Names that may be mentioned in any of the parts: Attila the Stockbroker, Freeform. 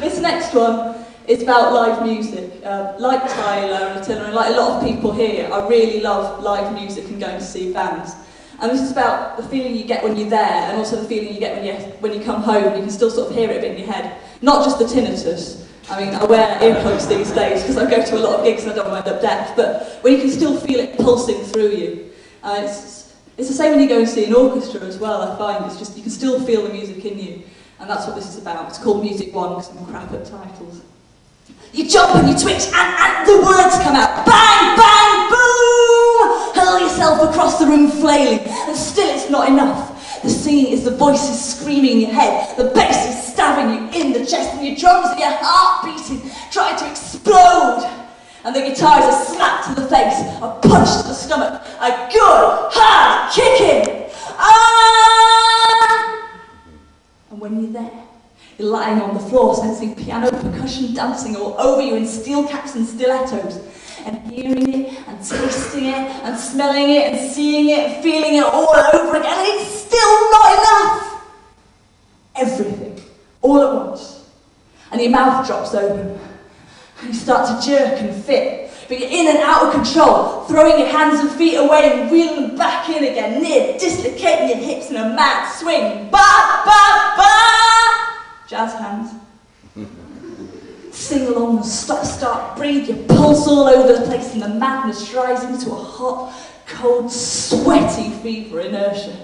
This next one is about live music. Like Tyler and Attila, and like a lot of people here, I really love live music and going to see bands. And this is about the feeling you get when you're there, and also the feeling you get when you come home, and you can still sort of hear it a bit in your head. Not just the tinnitus. I mean, I wear earplugs these days because I go to a lot of gigs and I don't want to end up deaf, but when you can still feel it pulsing through you. It's the same when you go and see an orchestra as well, I find. It's just, you can still feel the music in you. And that's what this is about. It's called Music One because I'm crap at titles. You jump and you twitch and the words come out. Bang, bang, boom! Hurl yourself across the room flailing, and still it's not enough. The singing is the voices screaming in your head, the bass is stabbing you in the chest, and your drums and your heart beating, trying to explode. And the guitars are slapped to the face, a punch to the stomach, a good hard kicking. Ah! And when you're there, you're lying on the floor, sensing piano, percussion, dancing all over you in steel caps and stilettos. And hearing it, and tasting it, and smelling it, and seeing it, feeling it all over again, and it's still not enough! Everything, all at once. And your mouth drops open, and you start to jerk and fit, but you're in and out of control, throwing your hands and feet away and wheeling them back in again, near dislocating your hips in a mad swing. Ba, ba, ba! Jazz hands. Sing along and stop, start, breathe, your pulse all over the place, and the madness rising to a hot, cold, sweaty fever inertia.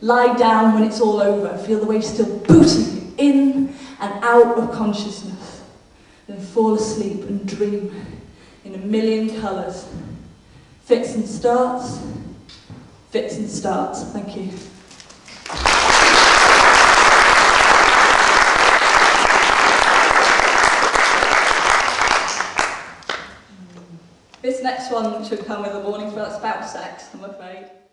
Lie down when it's all over and feel the waves still booting you in and out of consciousness. Then fall asleep and dream in a million colours. Fits and starts, fits and starts. Thank you. This next one should come with a warning, but it's about sex, I'm afraid.